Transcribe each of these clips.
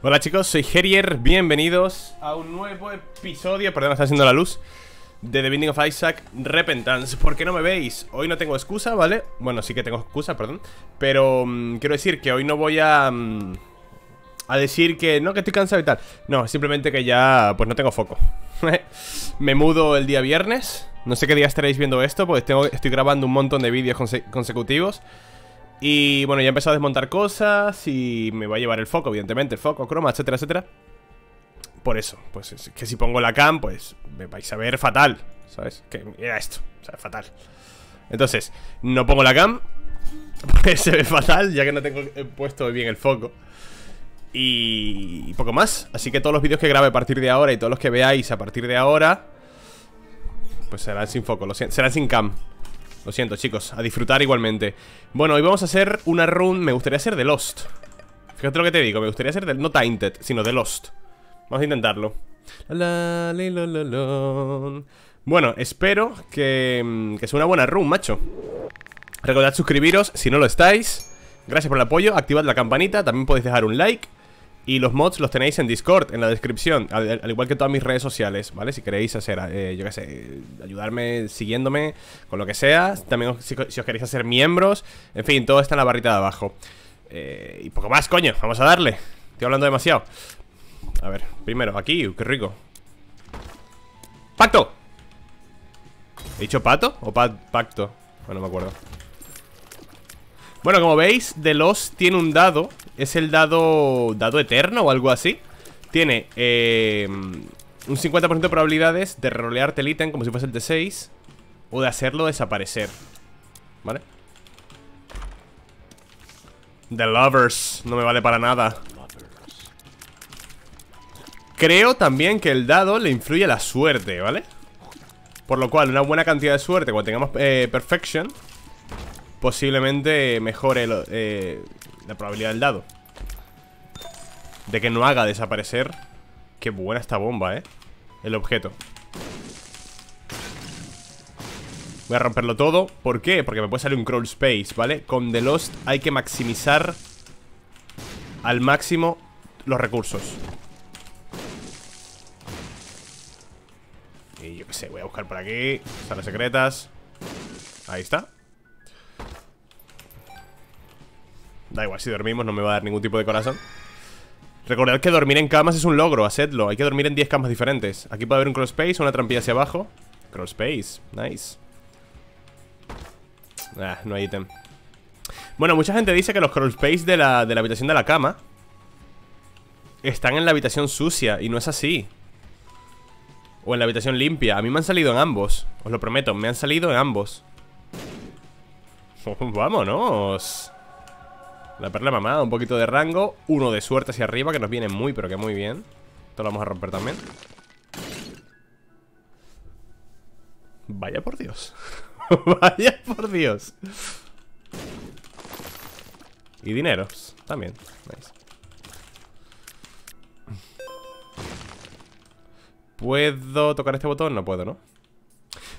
Hola chicos, soy Gerier, bienvenidos a un nuevo episodio, perdón, está haciendo la luz, de The Binding of Isaac Repentance. ¿Por qué no me veis? Hoy no tengo excusa, ¿vale? Bueno, sí que tengo excusa, perdón, pero quiero decir que hoy no voy a decir que no, que estoy cansado y tal. No, simplemente que ya, pues no tengo foco. Me mudo el día viernes, no sé qué día estaréis viendo esto, pues estoy grabando un montón de vídeos consecutivos. Y bueno, ya he empezado a desmontar cosas y me va a llevar el foco, evidentemente, el foco, croma, etcétera, etcétera. Por eso, pues es que si pongo la cam, pues me vais a ver fatal, ¿sabes? Que era esto, o sea, fatal. Entonces, no pongo la cam, pues se ve fatal, ya que no tengo puesto bien el foco. Y poco más, así que todos los vídeos que grabe a partir de ahora y todos los que veáis a partir de ahora, pues serán sin foco, lo siento, serán sin cam. Lo siento, chicos, a disfrutar igualmente. Bueno, hoy vamos a hacer una run. Me gustaría hacer The Lost. Fíjate lo que te digo, me gustaría hacer no Tainted, sino The Lost. Vamos a intentarlo. Bueno, espero que sea una buena run, macho. Recordad suscribiros si no lo estáis. Gracias por el apoyo, activad la campanita. También podéis dejar un like. Y los mods los tenéis en Discord, en la descripción, al igual que todas mis redes sociales, ¿vale? Si queréis hacer, yo qué sé, ayudarme, siguiéndome, con lo que sea. También si os queréis hacer miembros. En fin, todo está en la barrita de abajo. Y poco más, coño, vamos a darle. Estoy hablando demasiado. A ver, primero, aquí, qué rico. ¡Pacto! ¿He dicho pato o pacto? Bueno, no me acuerdo. Bueno, como veis, The Lost tiene un dado. Es el dado eterno o algo así. Tiene un 50% de probabilidades de rolearte el ítem como si fuese el T6 o de hacerlo desaparecer, ¿vale? The Lovers no me vale para nada. Creo también que el dado le influye la suerte, ¿vale? Por lo cual, una buena cantidad de suerte cuando tengamos Perfection posiblemente mejore la probabilidad del dado de que no haga desaparecer. Qué buena esta bomba, el objeto. Voy a romperlo todo. ¿Por qué? Porque me puede salir un crawl space, ¿vale? Con The Lost hay que maximizar al máximo los recursos. Y yo qué sé, voy a buscar por aquí salas secretas. Ahí está. Da igual, si dormimos no me va a dar ningún tipo de corazón. Recordad que dormir en camas es un logro, hacedlo. Hay que dormir en 10 camas diferentes. Aquí puede haber un crawl space o una trampilla hacia abajo. Crawl space, nice. Ah, no hay ítem. Bueno, mucha gente dice que los crawl space de la habitación de la cama están en la habitación sucia, y no es así. O en la habitación limpia. A mí me han salido en ambos, os lo prometo, me han salido en ambos. Vámonos. La perla mamada, un poquito de rango. Uno de suerte hacia arriba, que nos viene muy, pero que muy bien. Esto lo vamos a romper también. Vaya por Dios. Vaya por Dios. Y dineros, también. Nice. ¿Puedo tocar este botón? No puedo, ¿no?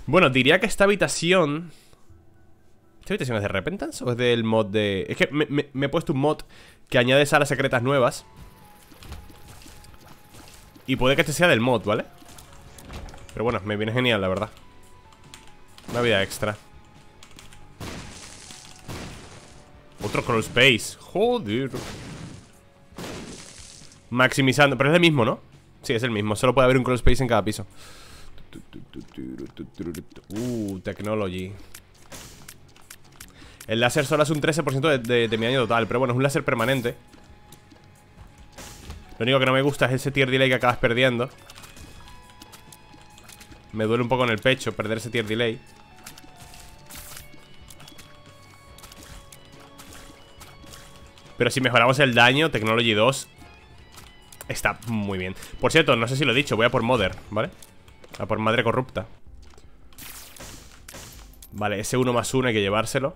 Bueno, diría que esta habitación... ¿Esta habitación es de Repentance o es del mod de...? Es que me he puesto un mod que añade salas secretas nuevas. Y puede que este sea del mod, ¿vale? Pero bueno, me viene genial, la verdad. Una vida extra. Otro crawl space. Joder. Maximizando. Pero es el mismo, ¿no? Sí, es el mismo. Solo puede haber un crawl space en cada piso. Technology. El láser solo hace un 13% de mi daño total. Pero bueno, es un láser permanente. Lo único que no me gusta es ese tier delay que acabas perdiendo. Me duele un poco en el pecho perder ese tier delay. Pero si mejoramos el daño, Technology 2 está muy bien. Por cierto, no sé si lo he dicho, voy a por Mother, ¿vale? A por Madre Corrupta. Vale, ese 1+1 hay que llevárselo.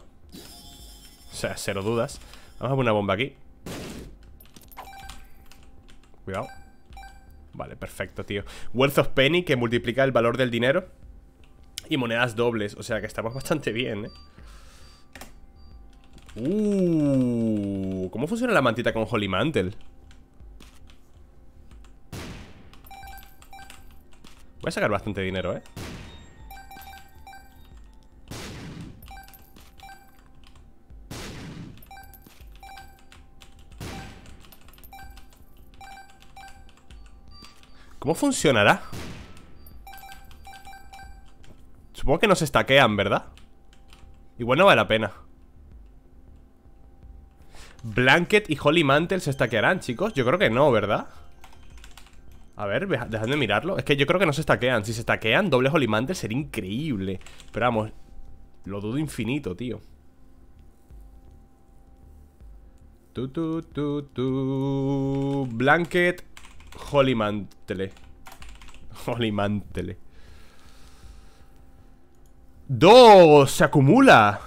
O sea, cero dudas. Vamos a poner una bomba aquí. Cuidado. Vale, perfecto, tío. Wealth of Penny, que multiplica el valor del dinero. Y monedas dobles. O sea, que estamos bastante bien, ¿Cómo funciona la mantita con Holy Mantle? Voy a sacar bastante dinero, ¿eh? ¿Cómo funcionará? Supongo que nos estaquean, ¿verdad? Igual no vale la pena. Blanket y Holy Mantle se estaquearán, chicos. Yo creo que no, ¿verdad? A ver, dejad de mirarlo. Es que yo creo que no se estaquean. Si se estaquean, doble Holy Mantle sería increíble. Pero vamos, lo dudo infinito, tío. Blanket, Holy Mantle. Holy Mantle. ¡Dos! ¡Se acumula!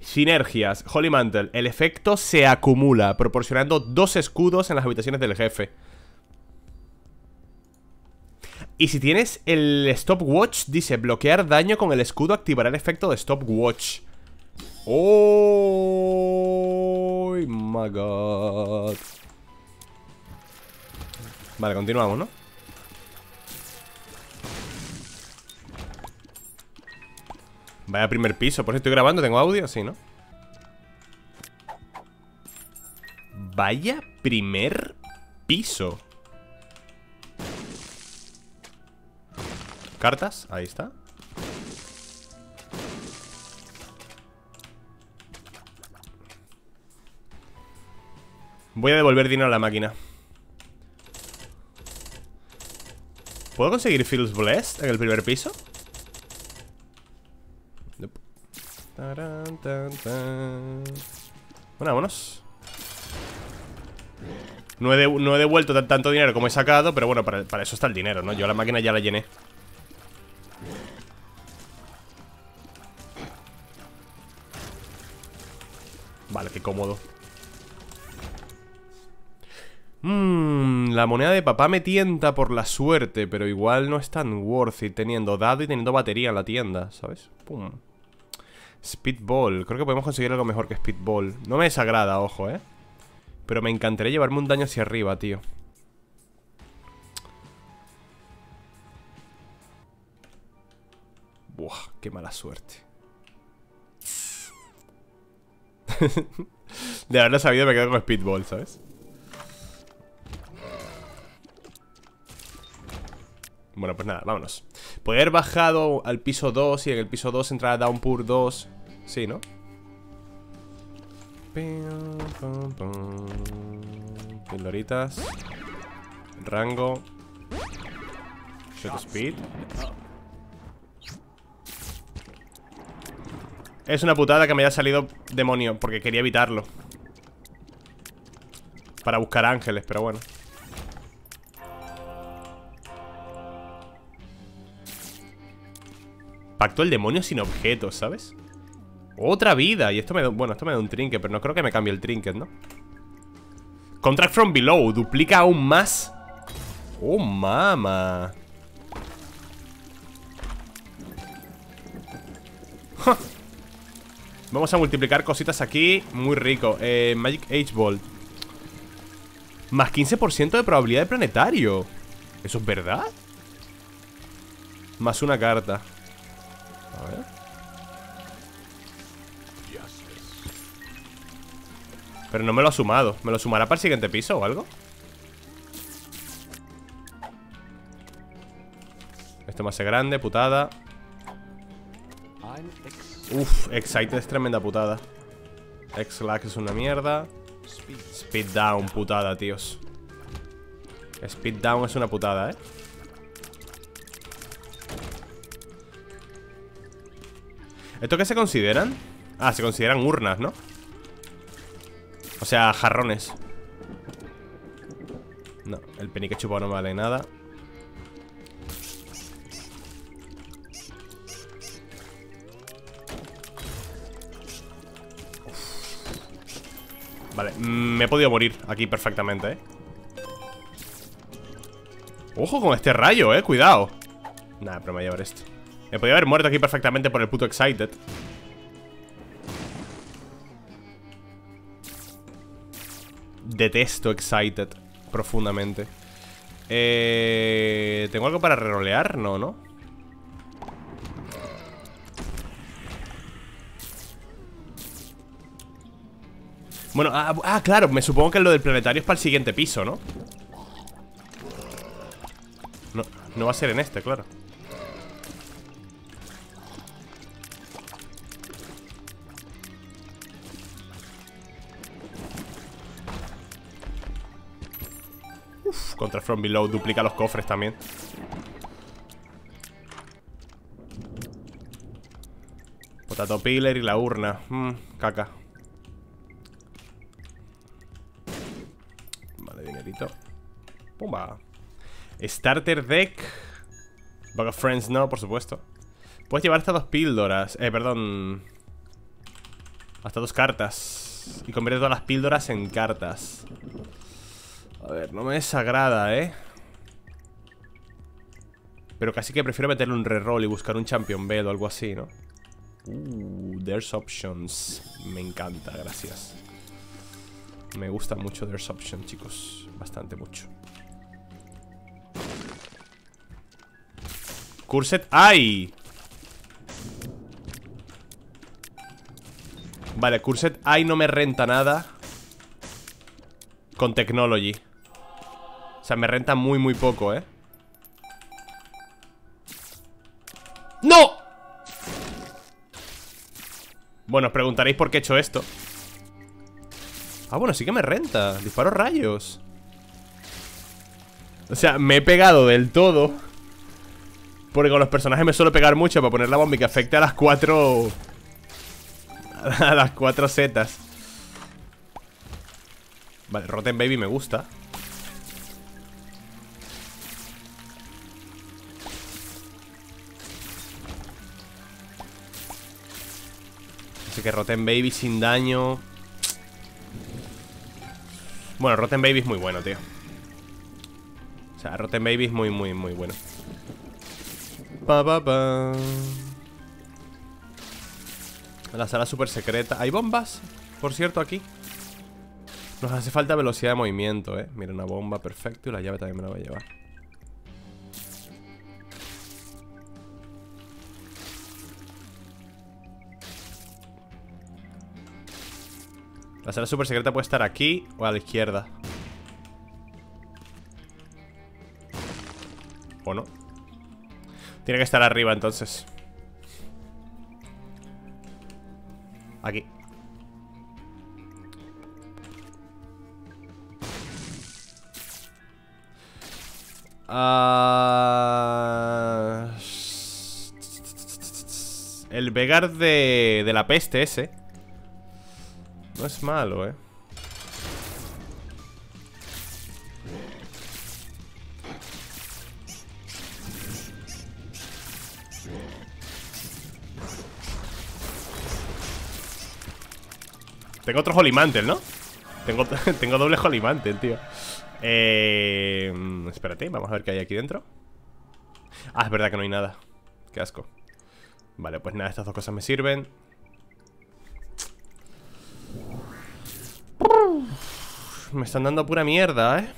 Sinergias, Holy Mantle. El efecto se acumula, proporcionando dos escudos en las habitaciones del jefe. Y si tienes el stopwatch, dice bloquear daño con el escudo activará el efecto de stopwatch. ¡Oh my god! Vale, continuamos, ¿no? Vaya primer piso, por eso estoy grabando, tengo audio, sí, ¿no? Vaya primer piso. Cartas, ahí está. Voy a devolver dinero a la máquina. ¿Puedo conseguir Feels Blessed en el primer piso? Tarán, tan, tan. Bueno, vámonos. No he devuelto tanto dinero como he sacado, pero bueno, para eso está el dinero, ¿no? Yo la máquina ya la llené. Vale, qué cómodo. La moneda de papá me tienta por la suerte, pero igual no es tan worth it teniendo dado y teniendo batería en la tienda, ¿sabes? Pum. Speedball, creo que podemos conseguir algo mejor que Speedball. No me desagrada, ojo, ¿eh? Pero me encantaría llevarme un daño hacia arriba, tío. Buah, qué mala suerte. De haberlo sabido me quedo con Speedball, ¿sabes? Bueno, pues nada, vámonos. Podría haber bajado al piso 2 y en el piso 2 entrar a Downpour 2. Sí, ¿no? Pildoritas. Rango. Shot Speed. Es una putada que me haya salido demonio, porque quería evitarlo para buscar ángeles, pero bueno. Pacto el demonio sin objetos, ¿sabes? Otra vida. Y esto me da... Bueno, esto me da un trinket, pero no creo que me cambie el trinket, ¿no? Contract from below. Duplica aún más. Oh, mama. ¡Ja! Vamos a multiplicar cositas aquí. Muy rico. Magic Age Ball. Más 15% de probabilidad de planetario. ¿Eso es verdad? Más una carta. A ver. Pero no me lo ha sumado. ¿Me lo sumará para el siguiente piso o algo? Esto me hace grande, putada. Uf, Excited es tremenda putada. X-Lax es una mierda. Speed Down, putada, tíos. Speed Down es una putada, ¿eh? ¿Esto qué se consideran? Ah, se consideran urnas, ¿no? O sea, jarrones. No, el penique chupado no vale nada. Uf. Vale, me he podido morir aquí perfectamente, ¿eh? Ojo con este rayo, ¿eh? Cuidado. Nada, pero me voy a llevar esto. Me podía haber muerto aquí perfectamente por el puto Excited. Detesto Excited profundamente. ¿Tengo algo para rerolear? No, ¿no? Bueno, claro, me supongo que lo del planetario es para el siguiente piso, ¿no? No va a ser en este, claro. Uf, contra From Below duplica los cofres también. Potato Peeler y la urna. Caca. Vale, dinerito. Pumba. Starter Deck. Bug of Friends no, por supuesto. Puedes llevar hasta 2 píldoras. Perdón. Hasta 2 cartas. Y convierte todas las píldoras en cartas. A ver, no me desagrada, pero casi que prefiero meterle un reroll y buscar un Champion Bell o algo así, ¿no? There's Options. Me encanta, gracias. Me gusta mucho There's Options, chicos. Bastante mucho. Cursed Eye. Vale, Cursed Eye no me renta nada con Technology. O sea, me renta muy, muy poco, ¡No! Bueno, os preguntaréis por qué he hecho esto. Ah, bueno, sí que me renta. Disparo rayos. O sea, me he pegado del todo. Porque con los personajes me suelo pegar mucho para poner la bomba y que afecte a las 4. A las 4 zetas. Vale, Rotten Baby me gusta. Así que Rotten Baby sin daño. Bueno, Rotten Baby es muy bueno, tío. O sea, Rotten Baby es muy, muy, muy bueno. La sala super secreta. ¿Hay bombas? Por cierto, aquí. Nos hace falta velocidad de movimiento, Mira, una bomba, perfecto. Y la llave también me la voy a llevar. La sala super secreta puede estar aquí o a la izquierda. ¿O no? Tiene que estar arriba, entonces. Aquí. El Vegar de la peste ese no es malo, Tengo otro Holimantel, ¿no? Tengo doble Holimantel, tío. Espérate, vamos a ver qué hay aquí dentro. Ah, es verdad que no hay nada. Qué asco. Vale, pues nada, estas dos cosas me sirven. Me están dando pura mierda,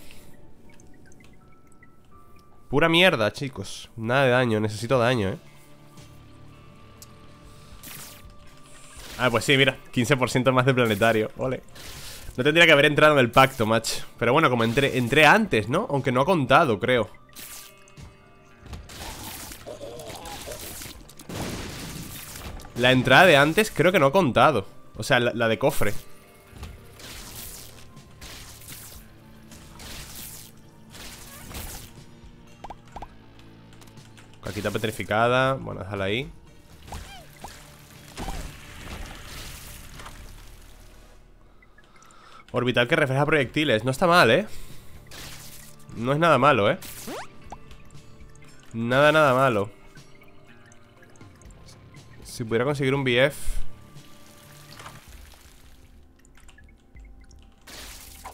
Pura mierda, chicos. Nada de daño, necesito daño, Ah, pues sí, mira, 15% más de planetario. Ole. No tendría que haber entrado en el pacto, macho. Pero bueno, como entré antes, ¿no? Aunque no ha contado, creo. La entrada de antes creo que no ha contado. O sea, la de cofre. Caquita petrificada. Bueno, déjala ahí. Orbital que refleja proyectiles. No está mal, No es nada malo, Nada, nada malo. Si pudiera conseguir un BF.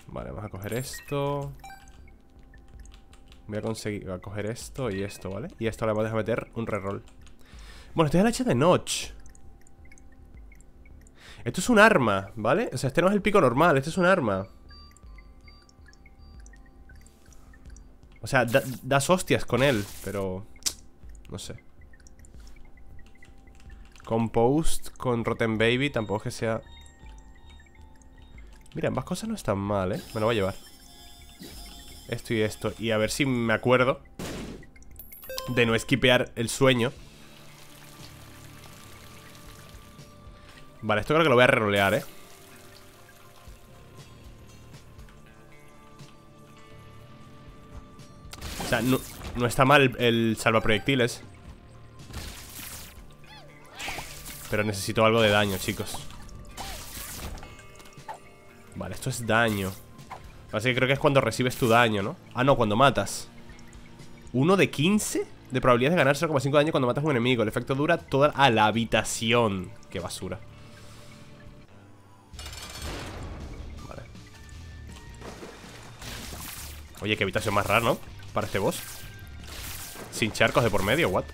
Vale, vamos a coger esto. Voy a coger esto y esto, ¿vale? Y esto le vamos a meter un reroll. Bueno, estoy a la hecha de Notch. Esto es un arma, ¿vale? O sea, este no es el pico normal, este es un arma. O sea, das hostias con él, pero... no sé. Compost con Rotten Baby tampoco es que sea... Mira, ambas cosas no están mal, ¿eh? Me lo voy a llevar. Esto y esto. Y a ver si me acuerdo de no esquipear el sueño. Vale, esto creo que lo voy a rerolear, ¿eh? O sea, no está mal el salvaproyectiles. Pero necesito algo de daño, chicos. Vale, esto es daño. Así que creo que es cuando recibes tu daño, ¿no? Ah, no, cuando matas. 1 de 15 de probabilidad de ganar 0,5 daño cuando matas a un enemigo. El efecto dura toda... ¡Ah, la habitación! ¡Qué basura! Vale. Oye, qué habitación más rara, ¿no? Para este boss. Sin charcos de por medio, what?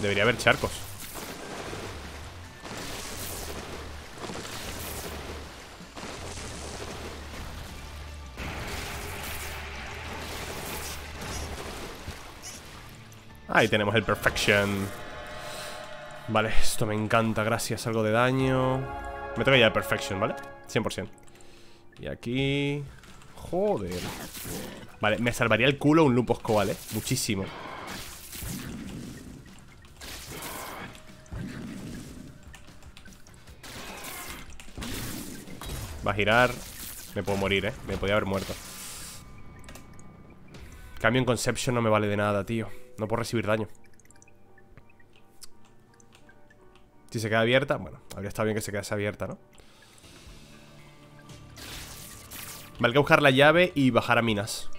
Debería haber charcos. Ahí tenemos el Perfection. Vale, esto me encanta, gracias. Algo de daño. Me toca ya el Perfection, ¿vale? 100%. Y aquí... joder. Vale, me salvaría el culo un Lupus Coal, ¿eh? Muchísimo. Va a girar. Me puedo morir, ¿eh? Me podía haber muerto. Cambio en Conception no me vale de nada, tío. No puedo recibir daño. Si se queda abierta, bueno, habría estado bien que se quedase abierta, ¿no? Vale, hay que buscar la llave y bajar a minas.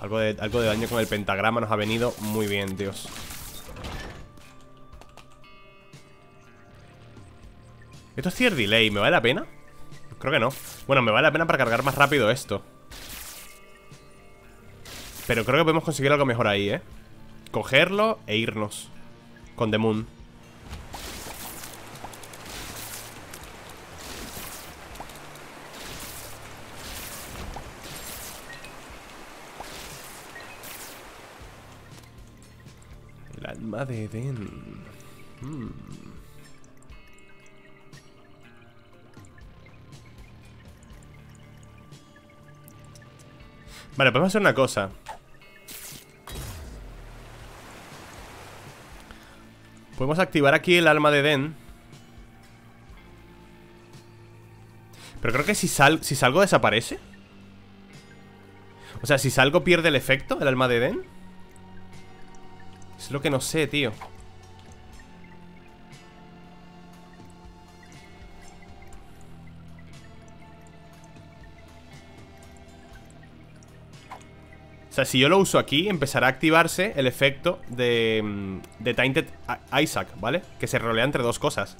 Algo de daño con el pentagrama nos ha venido muy bien, Dios. Esto es tier delay, ¿me vale la pena? Creo que no. Bueno, me vale la pena para cargar más rápido esto. Pero creo que podemos conseguir algo mejor ahí, ¿eh? Cogerlo e irnos con The Moon. El alma de Edén. Vale, podemos hacer una cosa. Podemos activar aquí el alma de Edén. Pero creo que si salgo desaparece. O sea, si salgo pierde el efecto, el alma de Edén. Es lo que no sé, tío. O sea, si yo lo uso aquí, empezará a activarse el efecto de Tainted Isaac, ¿vale? Que se rolea entre dos cosas.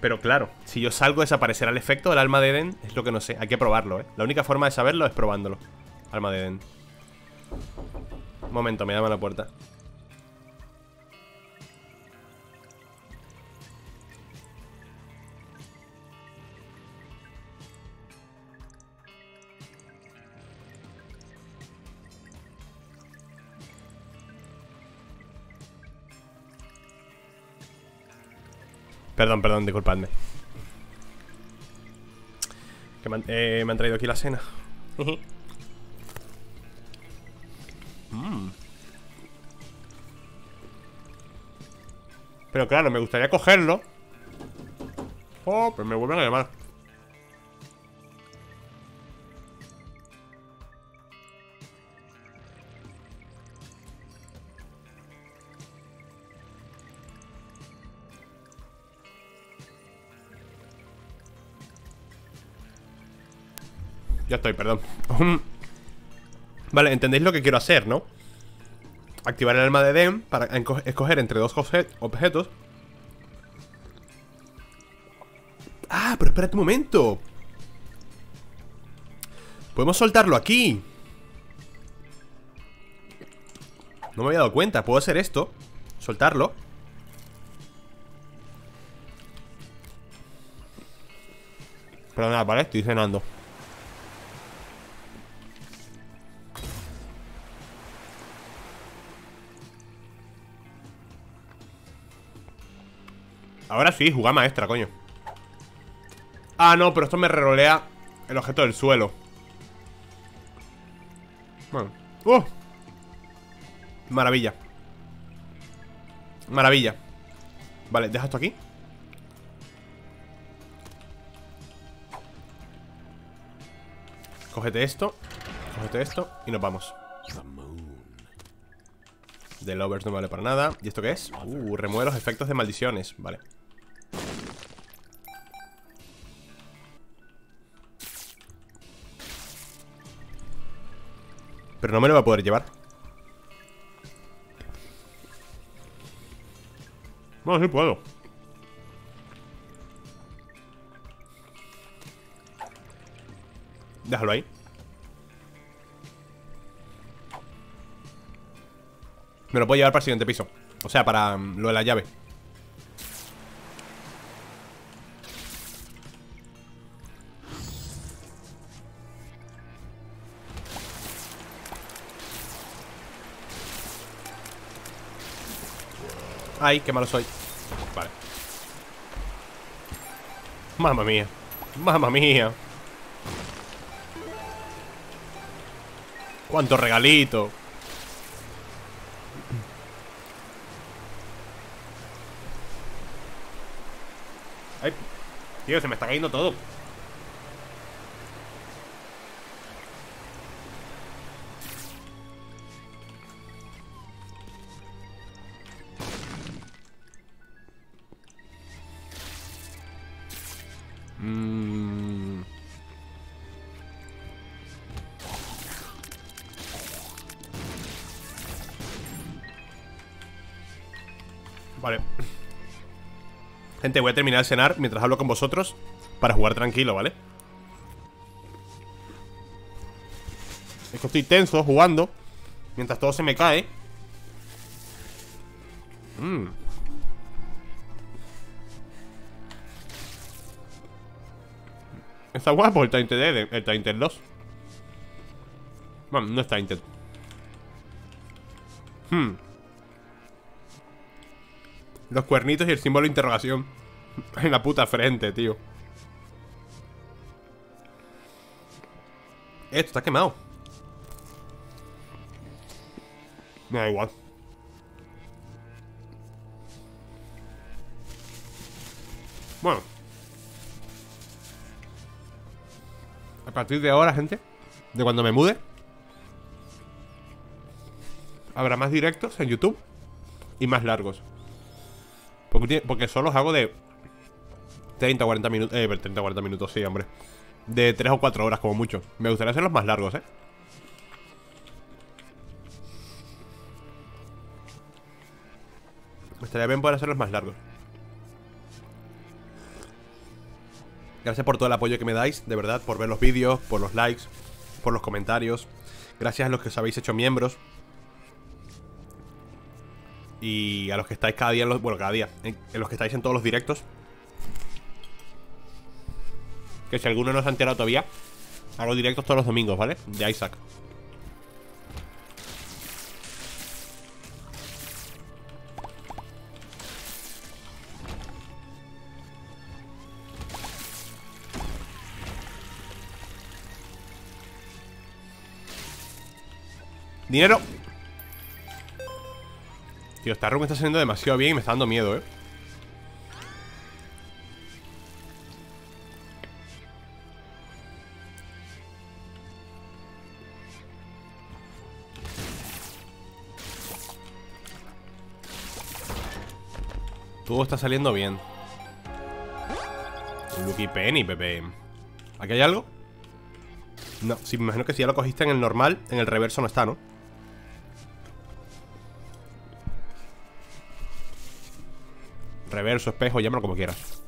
Pero claro, si yo salgo desaparecerá el efecto del alma de Edén. Es lo que no sé, hay que probarlo, ¿eh? La única forma de saberlo es probándolo. Alma de Edén. Un momento, me llama a la puerta. Perdón, disculpadme. Que me han traído aquí la cena. Pero claro, me gustaría cogerlo. Oh, pero me vuelven a llamar. Ya estoy, perdón. Vale, entendéis lo que quiero hacer, ¿no? Activar el alma de Edén para escoger entre dos objetos. Ah, pero espérate un momento. Podemos soltarlo aquí. No me había dado cuenta, puedo hacer esto. Soltarlo. Perdonad, ¿vale? Estoy cenando. Ahora sí, jugada maestra, coño. Ah, no, pero esto me rerolea el objeto del suelo. Bueno. Maravilla. Maravilla. Vale, deja esto aquí. Cógete esto. Cógete esto. Y nos vamos. The Lovers no vale para nada. ¿Y esto qué es? Remueve los efectos de maldiciones. Vale. Pero no me lo va a poder llevar. Bueno, sí puedo. Déjalo ahí. Me lo puedo llevar para el siguiente piso. O sea, para lo de la llave. Ay, qué malo soy. Vale. Mamma mía. Mamma mía. Cuánto regalito. Ay, tío, se me está cayendo todo. Vale. Gente, voy a terminar de cenar mientras hablo con vosotros para jugar tranquilo, ¿vale? Es que estoy tenso jugando mientras todo se me cae. Está guapo el Tainted, el Tainted 2. Bueno, no es Tainted. Los cuernitos y el símbolo de interrogación en la puta frente, tío. Esto está quemado. Me da igual. Bueno, a partir de ahora, gente, de cuando me mude, habrá más directos en YouTube y más largos. Porque solo los hago de 30 o 40 minutos. 30 o 40 minutos, sí, hombre. De 3 o 4 horas como mucho. Me gustaría hacerlos más largos, Me estaría bien poder hacerlos más largos. Gracias por todo el apoyo que me dais, de verdad. Por ver los vídeos, por los likes, por los comentarios. Gracias a los que os habéis hecho miembros. Y a los que estáis cada día, en los que estáis en todos los directos. Que si alguno no se ha enterado todavía, hago directos todos los domingos, ¿vale? De Isaac. Dinero. Tío, esta run está saliendo demasiado bien y me está dando miedo, Todo está saliendo bien. Lucky Penny, bebé. ¿Aquí hay algo? No, sí, me imagino que si ya lo cogiste en el normal, en el reverso no está, ¿no? Reverso, espejo, llámalo como quieras.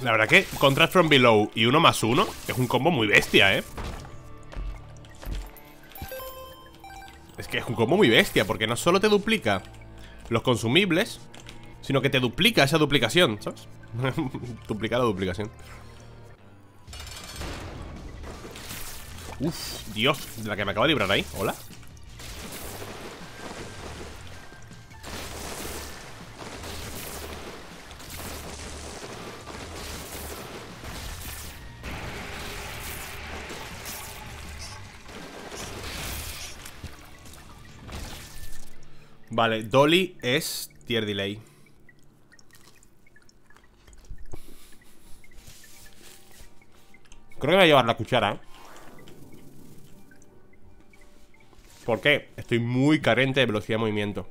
La verdad que Contract from Below y 1 más 1 es un combo muy bestia, es un combo muy bestia, porque no solo te duplica los consumibles, sino que te duplica esa duplicación, ¿sabes? Duplicar la duplicación. Uf, Dios, la que me acabo de librar ahí. Hola. Vale, Dolly es tier delay. Creo que voy a llevar la cuchara, ¿eh? ¿Por qué? Estoy muy carente de velocidad de movimiento.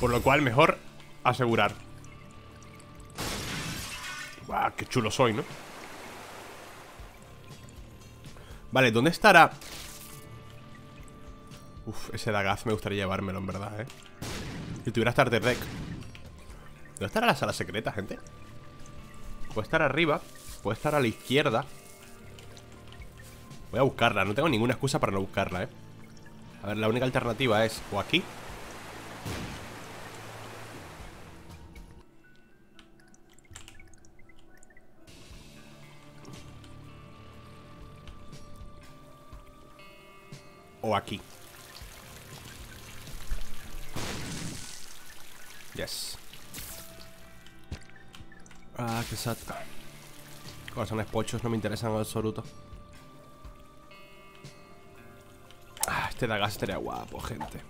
Por lo cual, mejor asegurar. ¡Buah, qué chulo soy!, ¿no? Vale, ¿dónde estará? Uf, ese Dagaz me gustaría llevármelo, en verdad, ¿eh? Si tuviera Starter Deck. ¿Dónde estará la sala secreta, gente? Puede estar arriba, puede estar a la izquierda. Voy a buscarla, no tengo ninguna excusa para no buscarla, ¿eh? A ver, la única alternativa es o aquí... o aquí. Yes. Ah, qué sad. Corazones pochos no me interesan en absoluto. Ah, este Dagas estaría guapo, gente.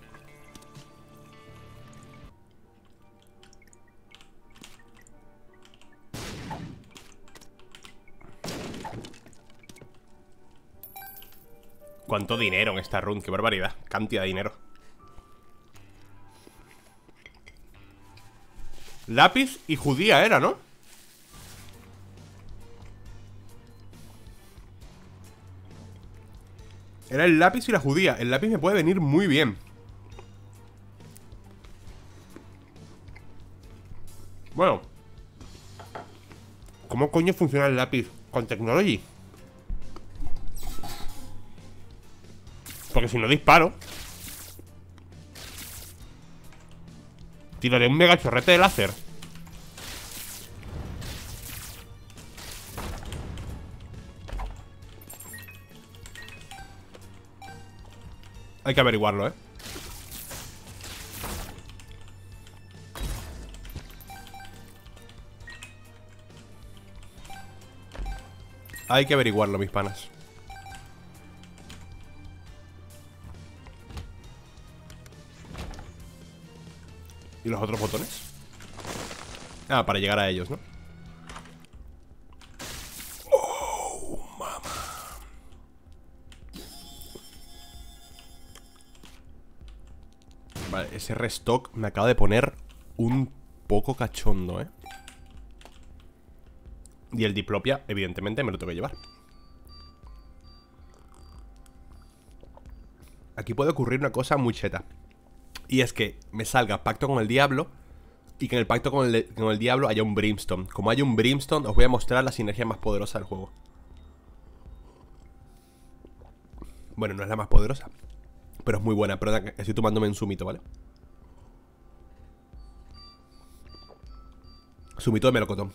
¿Cuánto dinero en esta run? ¡Qué barbaridad! Cantidad de dinero. Lápiz y judía era, ¿no? Era el lápiz y la judía. El lápiz me puede venir muy bien. Bueno, ¿cómo coño funciona el lápiz? ¿Con technology? Porque si no disparo, tiraré un mega chorrete de láser. Hay que averiguarlo, ¿eh? Hay que averiguarlo, mis panas. ¿Y los otros botones? Ah, para llegar a ellos, ¿no? ¡Oh, mamá! Vale, ese restock me acaba de poner un poco cachondo, ¿eh? Y el diplopia, evidentemente, me lo tengo que llevar. Aquí puede ocurrir una cosa muy cheta. Y es que me salga pacto con el diablo y que en el pacto con el diablo haya un brimstone. Como hay un brimstone, os voy a mostrar la sinergia más poderosa del juego. Bueno, no es la más poderosa, pero es muy buena. Pero estoy tomándome un sumito, ¿vale? Sumito de melocotón.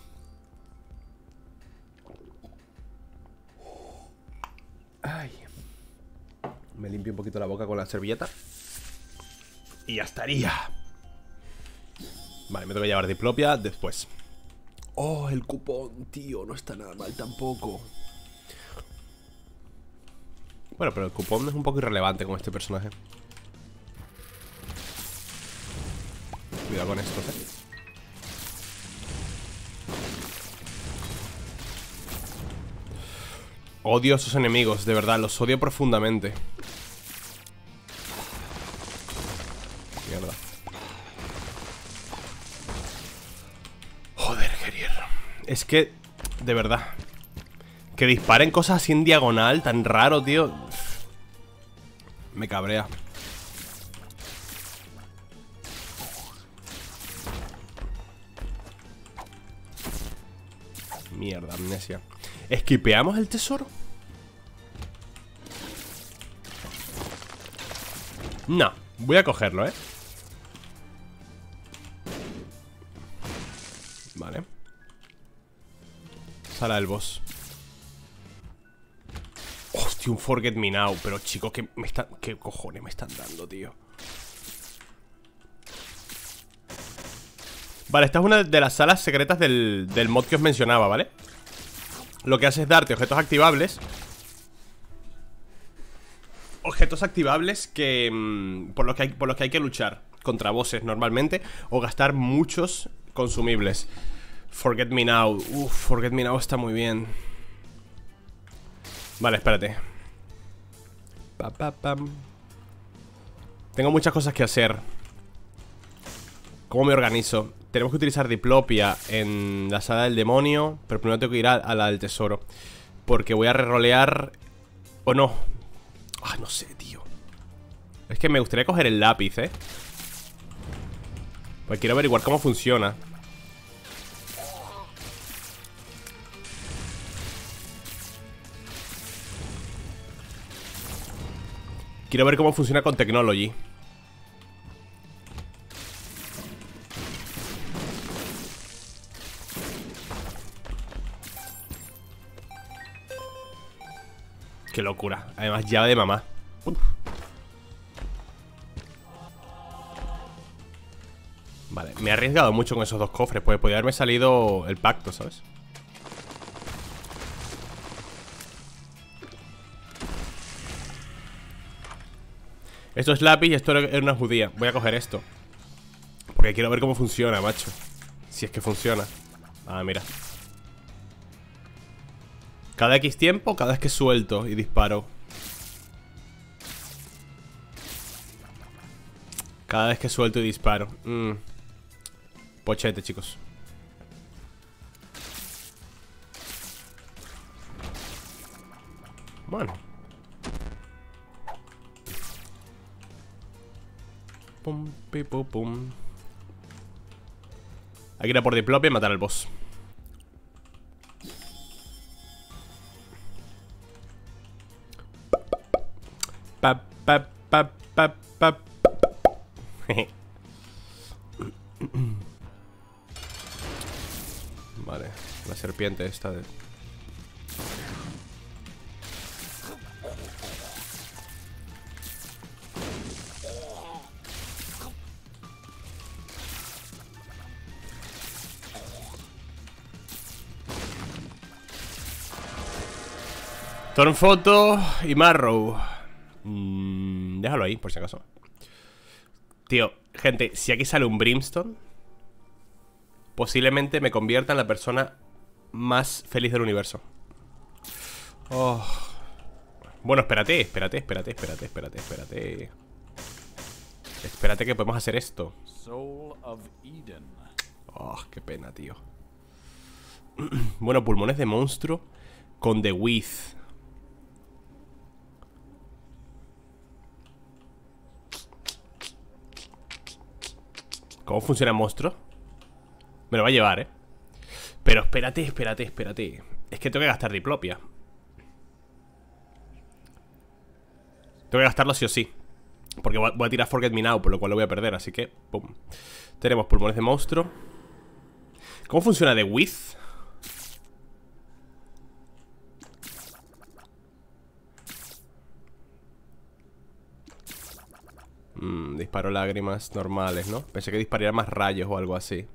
Ay. Me limpio un poquito la boca con la servilleta y ya estaría. Vale, me tengo que llevar diplopia después. Oh, el cupón, tío, no está nada mal tampoco. Bueno, pero el cupón es un poco irrelevante con este personaje. Cuidado con esto, ¿eh? Odio a esos enemigos, de verdad, los odio profundamente. Es que, de verdad, Que disparen cosas así en diagonal, tan raro, tío. Me cabrea. Mierda, amnesia. ¿Esquipeamos el tesoro? No, voy a cogerlo, ¿eh? Vale. Sala del boss. Hostia, un forget me now. Pero chicos, que me están... ¿Qué cojones me están dando, tío? Vale, esta es una de las salas secretas del mod que os mencionaba, ¿vale? Lo que hace es darte objetos activables. Objetos activables que... Por los que hay que luchar contra bosses normalmente. O gastar muchos consumibles. Forget me now. Uff, forget me now está muy bien. Vale, espérate. Pa, pa, pam. Tengo muchas cosas que hacer. ¿Cómo me organizo? Tenemos que utilizar diplopia en la sala del demonio. Pero primero tengo que ir a la del tesoro. Porque voy a rerolear. ¿O no? Ah, no sé, tío. Es que me gustaría coger el lápiz, ¿eh? Pues quiero averiguar cómo funciona. Quiero ver cómo funciona con technology. Qué locura. Además, llave de mamá. Uf. Vale, me he arriesgado mucho con esos dos cofres. Pues podría haberme salido el pacto, ¿sabes? Esto es lápiz y esto es una judía. Voy a coger esto. Porque quiero ver cómo funciona, macho. Si es que funciona. Ah, mira. Cada X tiempo, cada vez que suelto y disparo. Cada vez que suelto y disparo. Pochete, chicos. Bueno. Pum, pi, pum, pum. Hay que ir a por diplopia y matar al boss. Pa, pa, pa, pa, pa, pa, pa. Vale, la serpiente esta de... Tornfoto y Marrow. Déjalo ahí, por si acaso. Tío, gente, si aquí sale un Brimstone, posiblemente me convierta en la persona más feliz del universo. Oh. Bueno, espérate. Espérate que podemos hacer esto. Oh, qué pena, tío. Bueno, pulmones de monstruo con The Wiz. ¿Cómo funciona el monstruo? Me lo va a llevar, ¿eh? Pero espérate. Es que tengo que gastar diplopia. Tengo que gastarlo sí o sí. Porque voy a tirar Forget Me Now, por lo cual lo voy a perder, así que... ¡Pum! Tenemos pulmones de monstruo. ¿Cómo funciona The Wiz? Disparo lágrimas normales, ¿no? Pensé que dispararía más rayos o algo así.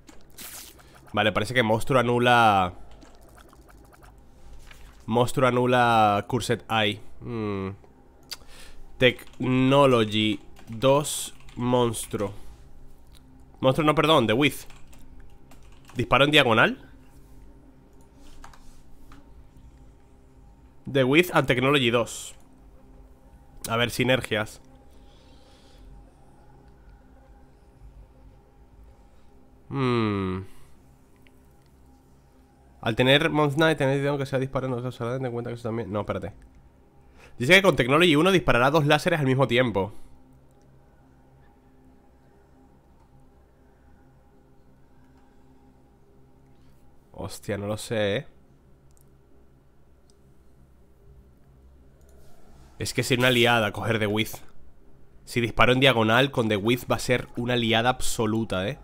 Vale, parece que Monstruo anula Cursed Eye. Technology 2. Monstruo no, perdón, The Wiz. ¿Disparo en diagonal? The Wiz and Technology 2. A ver, sinergias. Al tener Mount Knight, tenéis idea aunque sea disparando, no os darán de cuenta que eso también... No, espérate. Dice que con Technology 1 disparará dos láseres al mismo tiempo. Hostia, no lo sé, ¿eh? Es que sería una liada coger The Width. Si disparo en diagonal con The Width va a ser una liada absoluta, ¿eh?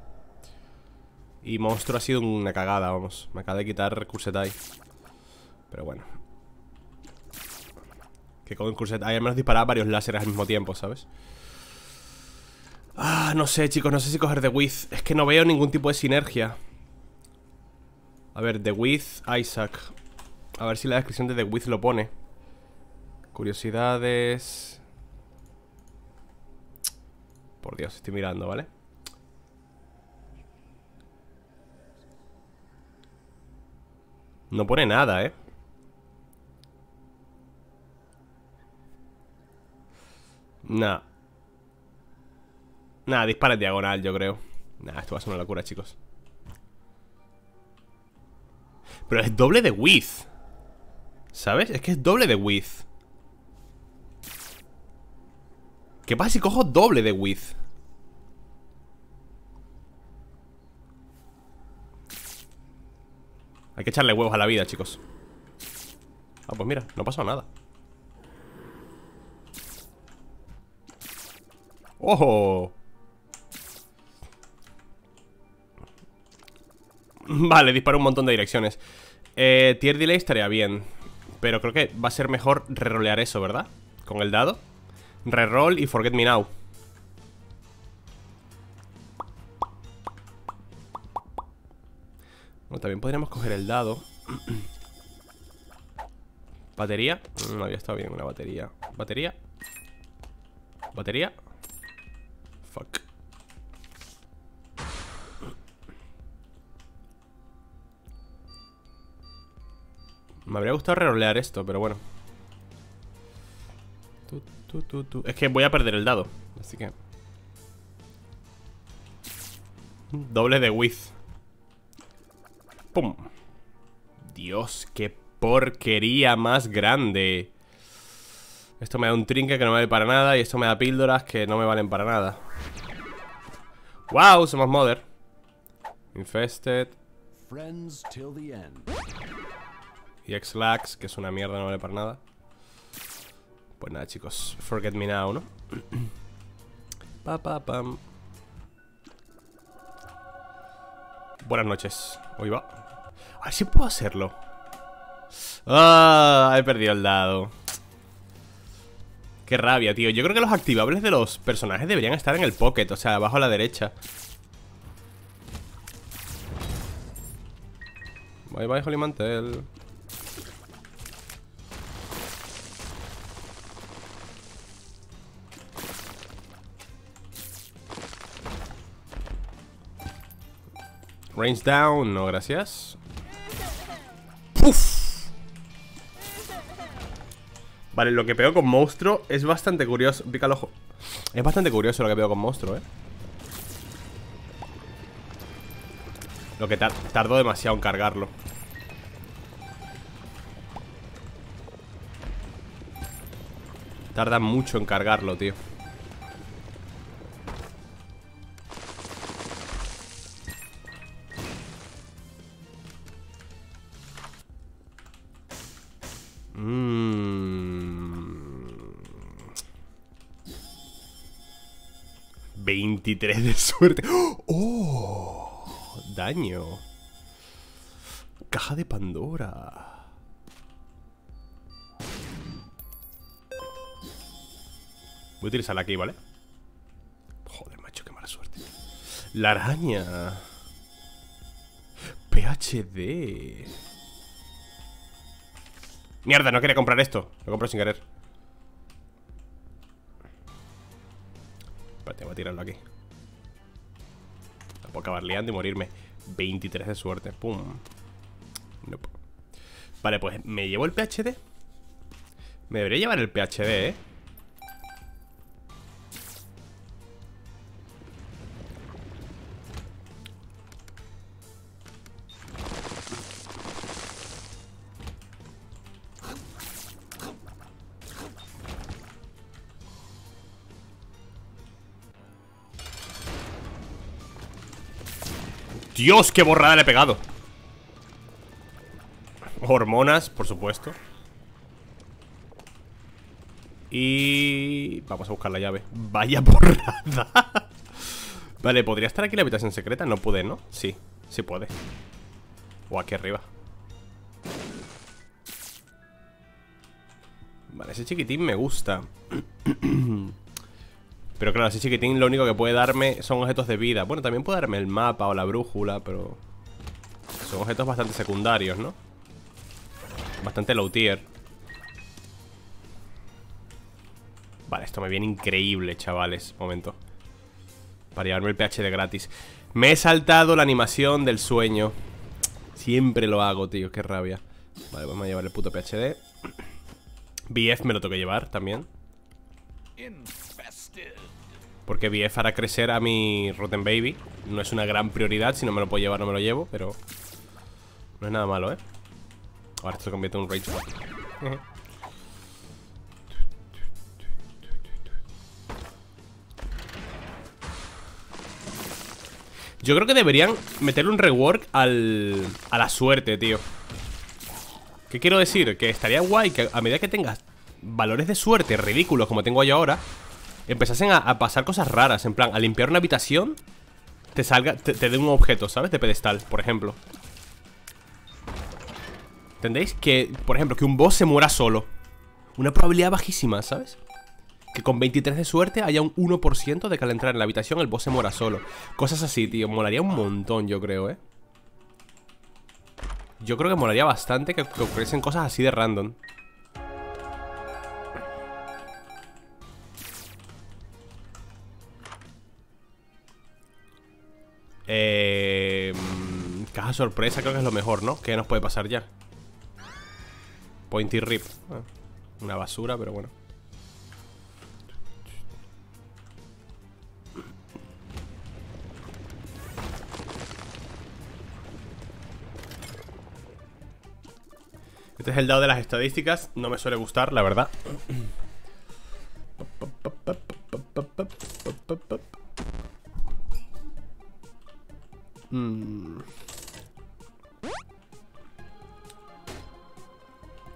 Y monstruo ha sido una cagada, vamos. Me acaba de quitar Cursetai. Pero bueno. Que con Cursetai al menos disparaba varios láseres al mismo tiempo, ¿sabes? Ah, no sé, chicos. No sé si coger The Width. Es que no veo ningún tipo de sinergia. A ver, The Width, Isaac. A ver si la descripción de The Width lo pone. Curiosidades. Por Dios, estoy mirando, ¿vale? No pone nada, ¿eh? Nah. Nah, dispara en diagonal, yo creo. Nah, esto va a ser una locura, chicos. Pero es doble de width, ¿sabes? Es que es doble de width. ¿Qué pasa si cojo doble de width? Hay que echarle huevos a la vida, chicos. Ah, pues mira, no pasó nada. ¡Ojo! Vale, disparo un montón de direcciones. Tier delay estaría bien. Pero creo que va a ser mejor rerolear eso, ¿verdad? Con el dado. Reroll y forget me now. Bueno, también podríamos coger el dado. ¿Batería? No había estado bien una batería. ¿Batería? ¿Batería? Fuck. Me habría gustado rerolear esto, pero bueno. Es que voy a perder el dado. Así que... doble de width. ¡Pum! Dios, qué porquería más grande. Esto me da un trinque que no me vale para nada. Y esto me da píldoras que no me valen para nada. ¡Wow! Somos Mother. Infested. Y X-Lax, que es una mierda, no vale para nada. Pues nada, chicos. Forget me now, ¿no? Pa, pa, pam. Buenas noches. Hoy va. A ver si puedo hacerlo. ¡Ah! He perdido el dado. Qué rabia, tío. Yo creo que los activables de los personajes deberían estar en el pocket. O sea, abajo a la derecha. Bye bye, Holy Mantel. Range down, no gracias. ¡Puf! Vale, lo que pego con monstruo es bastante curioso. Pica el ojo. Es bastante curioso lo que pego con monstruo, eh. Lo que tardó demasiado en cargarlo. Tarda mucho en cargarlo, tío. Tres de suerte. ¡Oh! Daño. Caja de Pandora. Voy a utilizarla aquí, ¿vale? Joder, macho, qué mala suerte. La araña. PhD. Mierda, no quería comprar esto. Lo compro sin querer. Espérate, voy a tirarlo aquí. Puedo acabar liando y morirme. 23 de suerte, pum. Nope. Vale, pues me llevo el PhD. Me debería llevar el PhD, ¿eh? Dios, qué borrada le he pegado. Hormonas, por supuesto. Y... vamos a buscar la llave. Vaya borrada. Vale, ¿podría estar aquí la habitación secreta? No pude, ¿no? Sí, sí puede. O aquí arriba. Vale, ese chiquitín me gusta. Pero claro, ese chiquitín lo único que puede darme son objetos de vida. Bueno, también puede darme el mapa o la brújula, pero... son objetos bastante secundarios, ¿no? Bastante low tier. Vale, esto me viene increíble, chavales. Momento. Para llevarme el PH de gratis. Me he saltado la animación del sueño. Siempre lo hago, tío, qué rabia. Vale, vamos a llevar el puto PHD. BF me lo tengo que llevar también. Porque BF hará crecer a mi Rotten Baby. No es una gran prioridad. Si no me lo puedo llevar, no me lo llevo, pero no es nada malo, ¿eh? Ahora esto se convierte en un Rage One. Yo creo que deberían meterle un rework a la suerte, tío. ¿Qué quiero decir? Que estaría guay que a medida que tengas valores de suerte ridículos como tengo yo ahora, empezasen a pasar cosas raras. En plan, al limpiar una habitación te salga, te dé un objeto, ¿sabes? De pedestal, por ejemplo. ¿Entendéis? Que, por ejemplo, que un boss se muera solo. Una probabilidad bajísima, ¿sabes? Que con 23 de suerte haya un 1% de que al entrar en la habitación el boss se muera solo. Cosas así, tío, molaría un montón, yo creo, ¿eh? Yo creo que molaría bastante que ocurriesen cosas así de random. Caja sorpresa creo que es lo mejor, ¿no? Que nos puede pasar ya. Point y rip. Una basura, pero bueno. Este es el dado de las estadísticas. No me suele gustar, la verdad.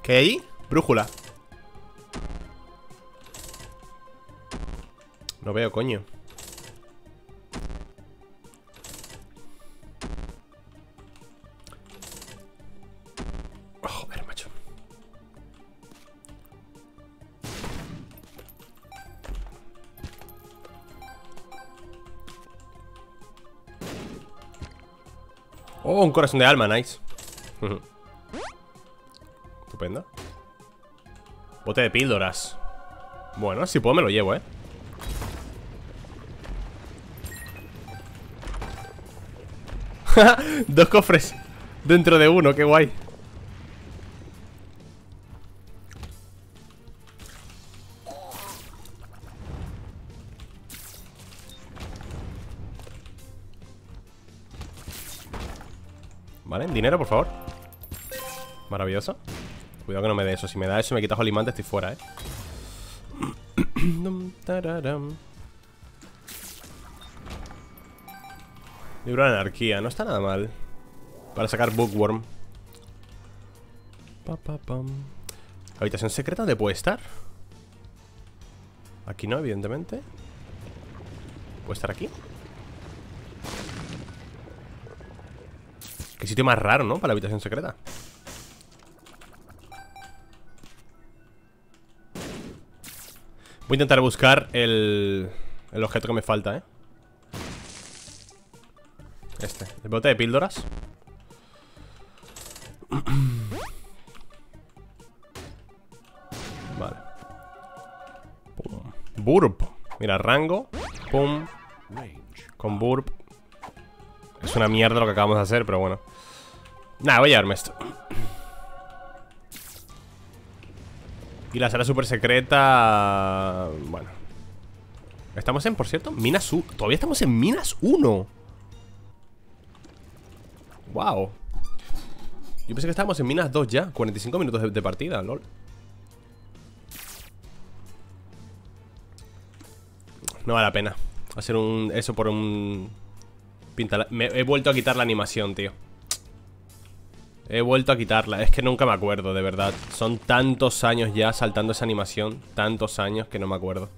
¿Qué hay ahí? Brújula. No veo, coño. Oh, un corazón de alma, nice. Estupendo. Bote de píldoras. Bueno, si puedo me lo llevo, ¿eh? Dos cofres dentro de uno, qué guay. Vale, dinero, por favor. Maravilloso. Cuidado que no me dé eso. Si me da eso, me quitas olimante, estoy fuera, ¿eh? Libro de anarquía. No está nada mal. Para sacar bookworm. Habitación secreta, ¿dónde puede estar? Aquí no, evidentemente. ¿Puede estar aquí? Qué sitio más raro, ¿no? Para la habitación secreta. Voy a intentar buscar el objeto que me falta, ¿eh? Este, el bote de píldoras. Vale. Pum. Burp. Mira, rango. Pum. Con burp. Es una mierda lo que acabamos de hacer, pero bueno. Nada, voy a llevarme esto. Y la sala super secreta... bueno. Estamos en, por cierto, Minas 1. Todavía estamos en Minas 1. Wow. Yo pensé que estábamos en Minas 2 ya. 45 minutos de partida, lol. No vale la pena hacer eso por un... Píntala. Me he vuelto a quitar la animación, tío. He vuelto a quitarla. Es que nunca me acuerdo, de verdad. Son tantos años ya saltando esa animación. Tantos años que no me acuerdo.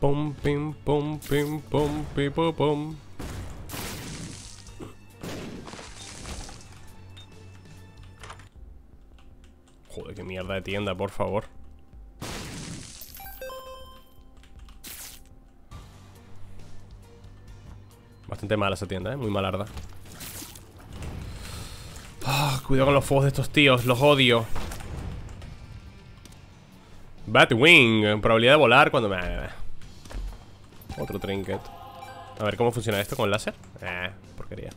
Pum, pim, pum, pim, pum, pi, pum, pum. Joder, qué mierda de tienda, por favor. Bastante mala esa tienda, muy malarda. Oh, cuidado con los fuegos de estos tíos, los odio. Batwing, probabilidad de volar cuando me... Otro trinket. A ver, ¿cómo funciona esto con láser? Porquería.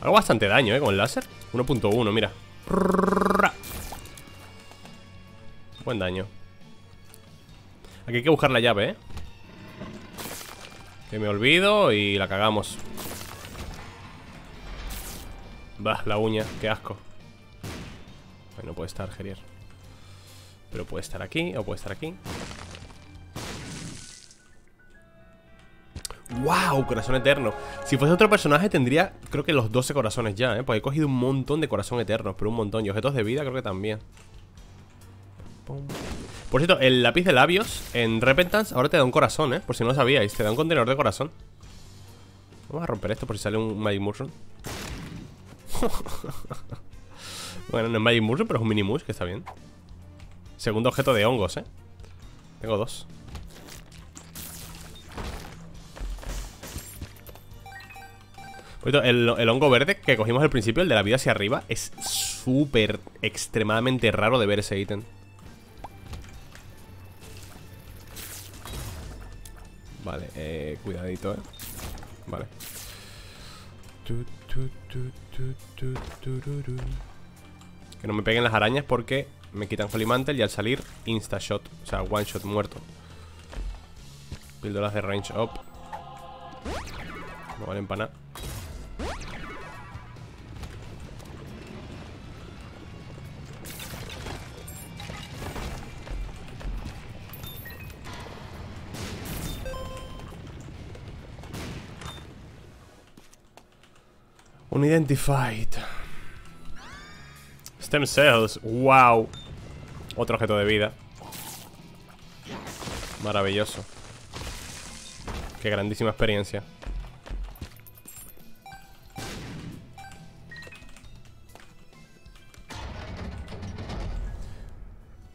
Hago bastante daño, con láser. 1.1, mira. Buen daño. Aquí hay que buscar la llave, Que me olvido y la cagamos. Bah, la uña, qué asco. No puede estar Gerier. Pero puede estar aquí o puede estar aquí. ¡Wow! Corazón eterno. Si fuese otro personaje tendría, creo que los 12 corazones ya, Pues he cogido un montón de corazón eternos. Pero un montón. Y objetos de vida creo que también. Por cierto, el lápiz de labios en Repentance ahora te da un corazón, Por si no lo sabíais. Te da un contenedor de corazón. Vamos a romper esto por si sale un Magic Mushroom. Bueno, no es Magic Mushroom, pero es un mini mush, que está bien. Segundo objeto de hongos, Tengo dos. El hongo verde que cogimos al principio, el de la vida hacia arriba, es súper, extremadamente raro de ver ese ítem. Vale, cuidadito, Vale. Que no me peguen las arañas porque me quitan Holy Mantle y al salir insta shot, o sea, one shot muerto. Píldoras de range up. No valen para nada. Unidentified. Stem cells, wow. Otro objeto de vida. Maravilloso. Qué grandísima experiencia.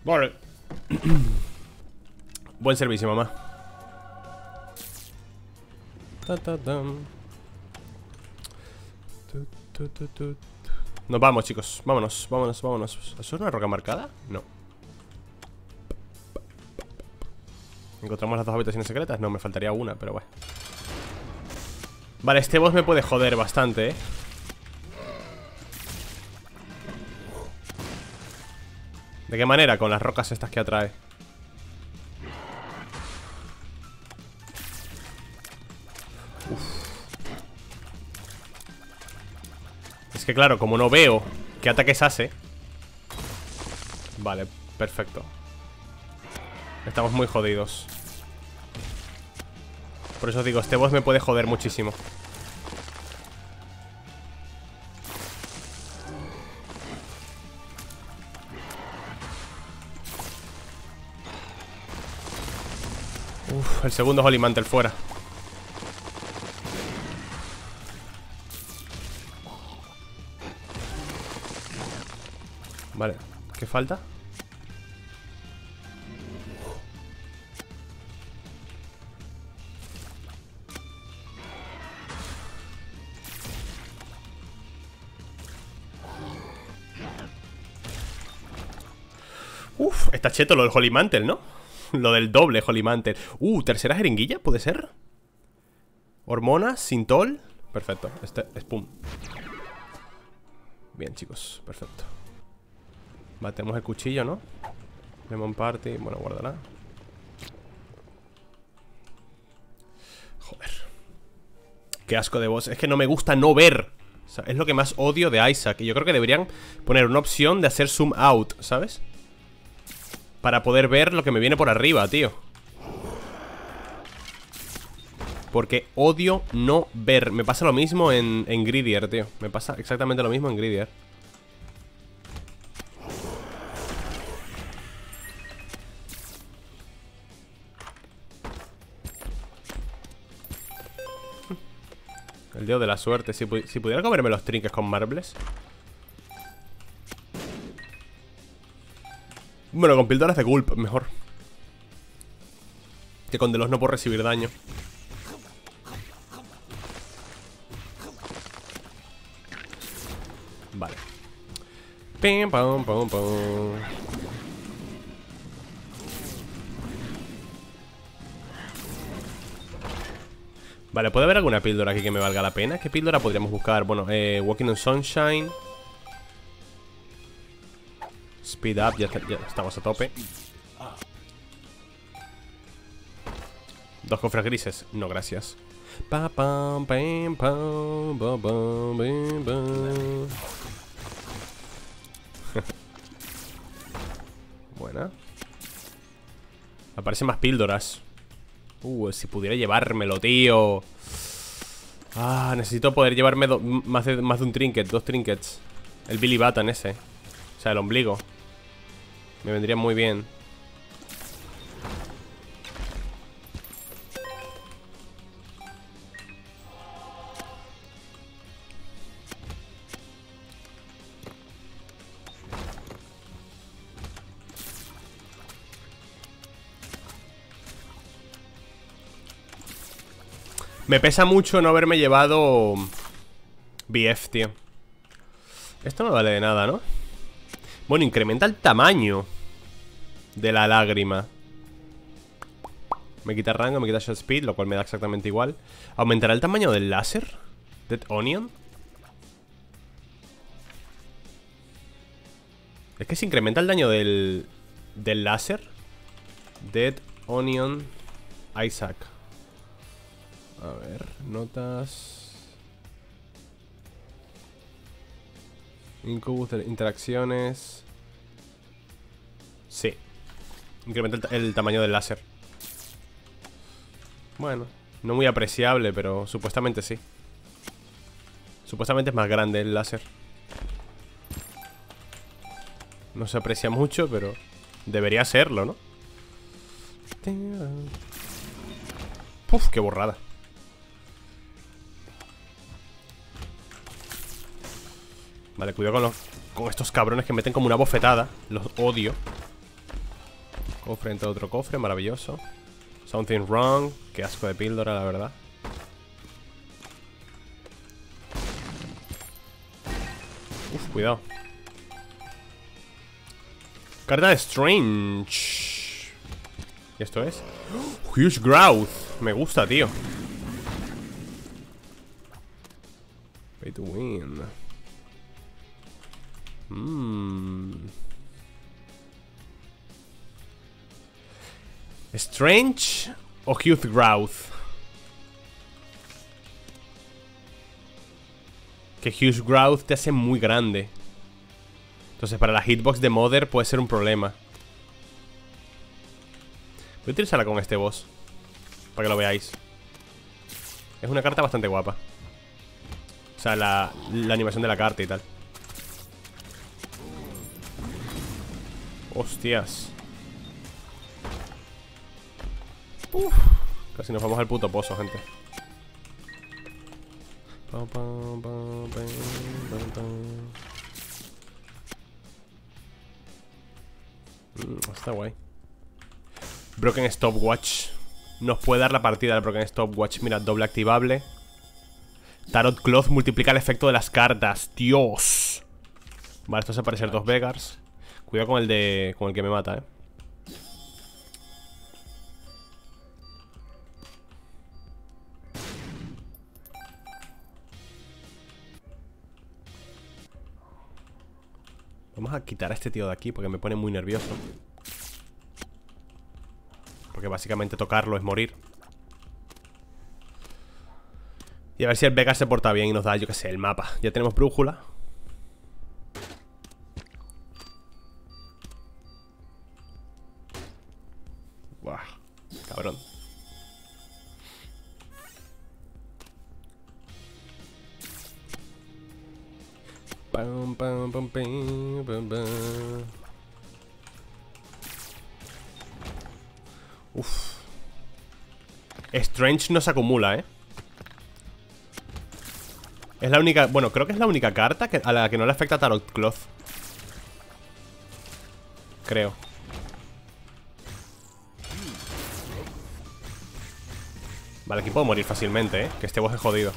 Vale. Buen servicio, mamá. Nos vamos, chicos. Vámonos, vámonos, vámonos. ¿Eso es una roca marcada? No. ¿Encontramos las dos habitaciones secretas? No, me faltaría una, pero bueno. Vale, este boss me puede joder bastante, ¿De qué manera? Con las rocas estas que atrae. Que claro, como no veo qué ataques hace. Vale, perfecto. Estamos muy jodidos. Por eso os digo, este boss me puede joder muchísimo. Uf, el segundo Holy Mantle fuera. Vale, ¿qué falta? Uf, está cheto lo del Holy Mantle, ¿no? Lo del doble Holy Mantle. ¿Tercera jeringuilla? ¿Puede ser? Hormonas, Sintol. Perfecto, este es pum. Bien, chicos, perfecto. Batemos el cuchillo, ¿no? Lemon Party, bueno, guárdala. Qué asco de voz. Es que no me gusta no ver. O sea, es lo que más odio de Isaac. Y yo creo que deberían poner una opción de hacer zoom out, ¿sabes? Para poder ver lo que me viene por arriba, tío. Porque odio no ver. Me pasa lo mismo en Gerier, tío. Me pasa exactamente lo mismo en Gerier. El dedo de la suerte. Si pudiera comerme los trinques con marbles. Bueno, con píldoras de gulp, mejor. Que con de los no puedo recibir daño. Vale. Pim, pam, pam, pam. Vale, ¿puede haber alguna píldora aquí que me valga la pena? ¿Qué píldora podríamos buscar? Bueno, Walking on Sunshine, Speed Up, ya estamos a tope. Dos cofres grises, no gracias. Buena. Aparecen más píldoras. Si pudiera llevármelo, tío. Ah, necesito poder llevarme más de un trinket, dos trinkets. El Billy Button ese. O sea, el ombligo. Me vendría muy bien. Me pesa mucho no haberme llevado BF, tío. Esto no vale de nada, ¿no? Bueno, incrementa el tamaño de la lágrima. Me quita rango, me quita shot speed, lo cual me da exactamente igual. ¿Aumentará el tamaño del láser? Dead Onion. Es que se incrementa el daño del láser. Dead Onion Isaac. A ver, notas. Incubus, interacciones. Sí. Incrementa el tamaño del láser. Bueno, no muy apreciable, pero supuestamente sí. Supuestamente es más grande el láser. No se aprecia mucho, pero debería serlo, ¿no? Puf, qué borrada. Vale, cuidado con estos cabrones que meten como una bofetada. Los odio. Cofre entre otro cofre, maravilloso. Something wrong. Qué asco de píldora, la verdad. Uf, cuidado. Carta de Strange. ¿Y esto es? Huge Growth. Me gusta, tío. Pay to win. Strange o Huge Growth. Que Huge Growth te hace muy grande. Entonces para la hitbox de Mother puede ser un problema. Voy a utilizarla con este boss para que lo veáis. Es una carta bastante guapa. O sea, la animación de la carta y tal. Hostias. Uf, casi nos vamos al puto pozo, gente. Está guay. Broken Stopwatch. Nos puede dar la partida del Broken Stopwatch. Mira, doble activable. Tarot Cloth multiplica el efecto de las cartas. Dios. Vale, esto hace aparecer dos Vegars. Cuidado con el que me mata, Vamos a quitar a este tío de aquí porque me pone muy nervioso. Porque básicamente tocarlo es morir. Y a ver si el Vega se porta bien y nos da, yo qué sé, el mapa. Ya tenemos brújula. Buah, cabrón. Pam, pam, pam, pam, pam, pam. Uf. Strange no se acumula, ¿eh? Es la única... Bueno, creo que es la única carta que, a la que no le afecta Tarot Cloth. Creo. Vale, aquí puedo morir fácilmente, ¿eh? Que este boss es jodido.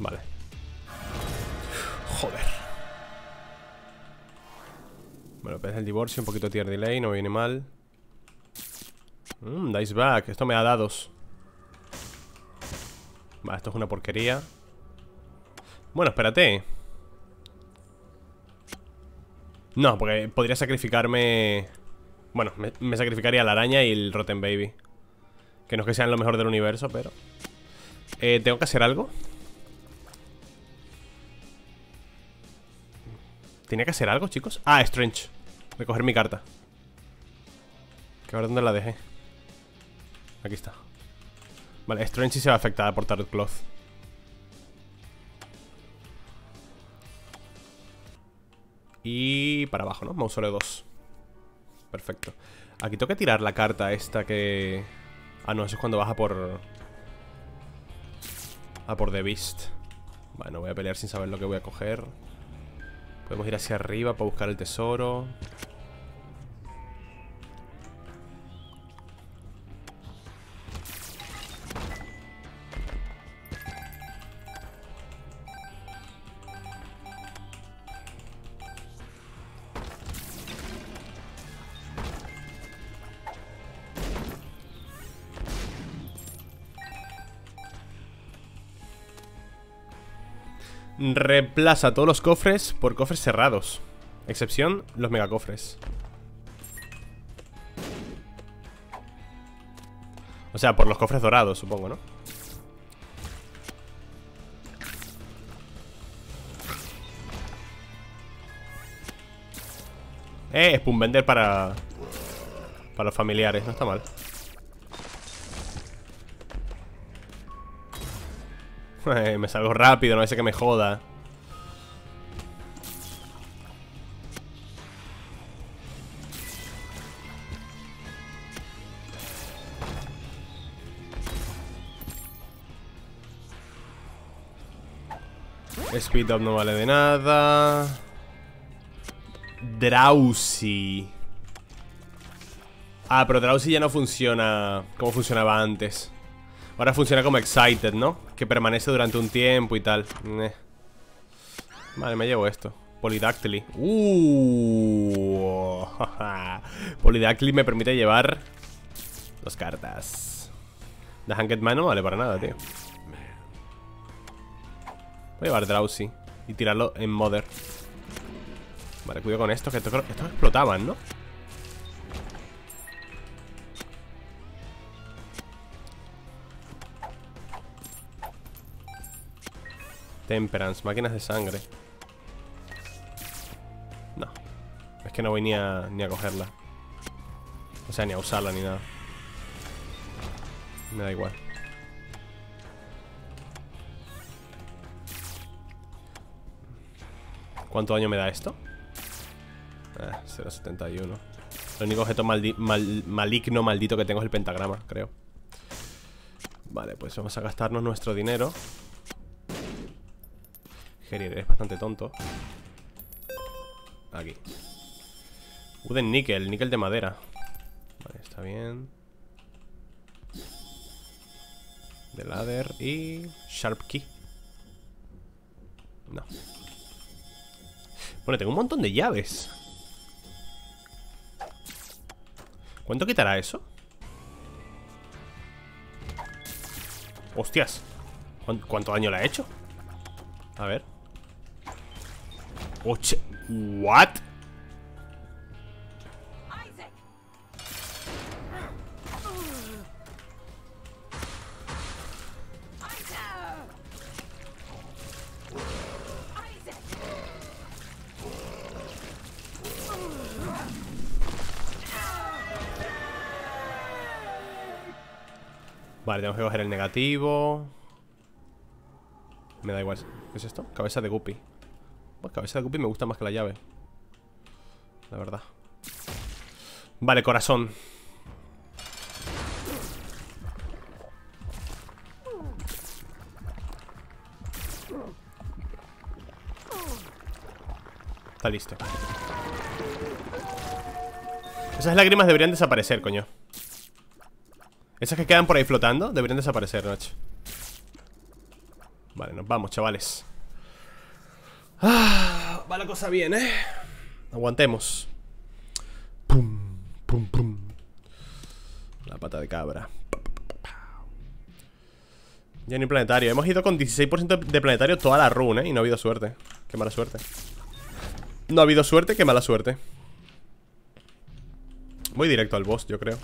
Vale. Joder. Bueno, pese el divorcio, un poquito de tier delay, no me viene mal. Dice back, esto me da dados. Vale, esto es una porquería. Bueno, espérate. No, porque podría sacrificarme. Bueno, me sacrificaría la araña y el Rotten Baby. Que no es que sean lo mejor del universo, pero ¿tengo que hacer algo? ¿Tenía que hacer algo, chicos? Ah, Strange. Recoger mi carta. Que ahora dónde la dejé. Aquí está. Vale, Strange se va afectada por Tarot Cloth. Y para abajo, ¿no? Mausoleo 2. Perfecto. Aquí tengo que tirar la carta esta que... Ah, no, eso es cuando baja por... Ah, por The Beast. Vale, no voy a pelear sin saber lo que voy a coger. Podemos ir hacia arriba para buscar el tesoro. Reemplaza todos los cofres por cofres cerrados. Excepción, los megacofres. O sea, por los cofres dorados, supongo, ¿no? Spoon Vender para los familiares, no está mal. Me salgo rápido, no sé que me joda. Speed up no vale de nada. Drowsy. Ah, pero Drowsy ya no funciona como funcionaba antes. Ahora funciona como Excited, ¿no? Que permanece durante un tiempo y tal. Vale, me llevo esto. Polydactyly. Polydactyly me permite llevar dos cartas. The Hanged Man no vale para nada, tío. Voy a llevar Drowsy y tirarlo en Mother. Vale, cuidado con esto, que estos explotaban, ¿no? Temperance, máquinas de sangre. No, es que no voy ni a cogerla. O sea, ni a usarla ni nada. Me da igual. ¿Cuánto daño me da esto? 0.71. El único objeto maligno, maldito que tengo es el pentagrama, creo. Vale, pues vamos a gastarnos nuestro dinero. Gerier, eres bastante tonto. Aquí. Wooden níquel, níquel de madera. Vale, está bien. The Ladder y... Sharp Key. No. Bueno, tengo un montón de llaves. ¿Cuánto quitará eso? Hostias. ¿Cuánto daño le ha hecho? A ver. Oche, what? Vale, tenemos que coger el negativo. Me da igual. ¿Qué es esto? Cabeza de Guppy. Pues cabeza de Guppy me gusta más que la llave, la verdad. Vale, corazón. Está listo. Esas lágrimas deberían desaparecer, coño. Esas que quedan por ahí flotando deberían desaparecer, Nacho. Vale, nos vamos, chavales. Ah, va la cosa bien, ¿eh? Aguantemos. Pum, pum, pum. La pata de cabra. Ya ni planetario. Hemos ido con 16% de planetario toda la run, ¿eh? Y no ha habido suerte. Qué mala suerte. No ha habido suerte, qué mala suerte. Voy directo al boss, yo creo.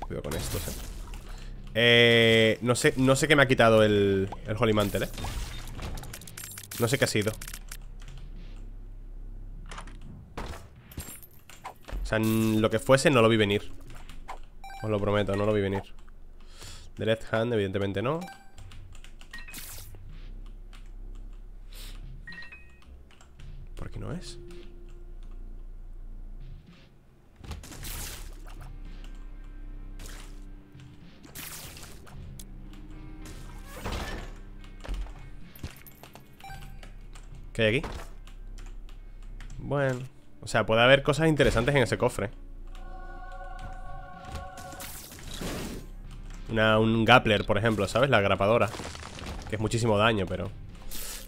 Cuidado con esto, ¿eh? No sé qué me ha quitado el Holy Mantle, ¿eh? No sé qué ha sido. O sea, lo que fuese no lo vi venir. Os lo prometo, no lo vi venir. The Left Hand, evidentemente no. ¿Por qué no es? ¿Qué hay aquí? Bueno, o sea, puede haber cosas interesantes en ese cofre. Un grappler, por ejemplo, ¿sabes? La agrapadora, que es muchísimo daño, pero...